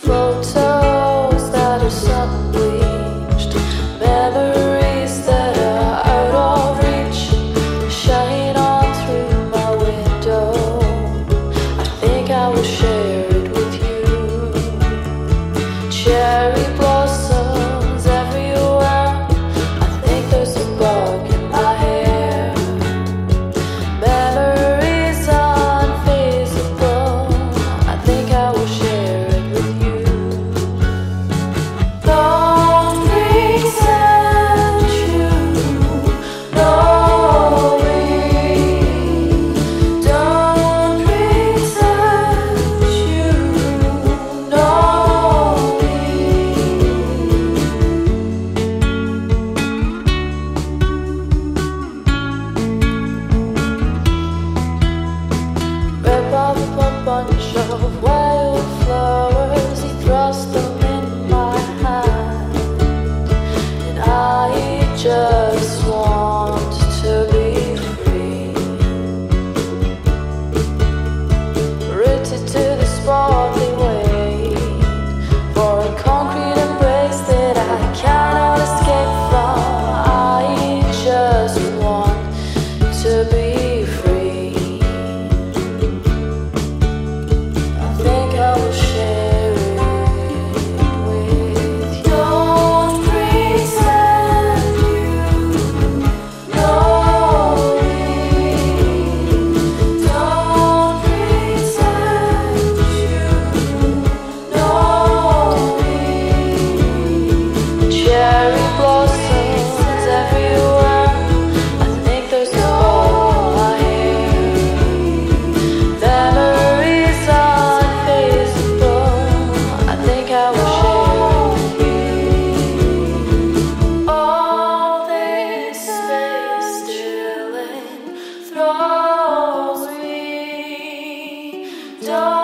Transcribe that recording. Photos that are subbleached, memories that are out of reach, shine on through my window. I think I will share it with you. Cherry blossoms everywhere. I think there's a bug in my hair. Memories unfeasible. I think I will share. Bunch of wildflowers, he thrust them in my hand, and I just want to be free. Rooted to the spot, they wait for a concrete embrace that I cannot escape from. I just want to be free. Don't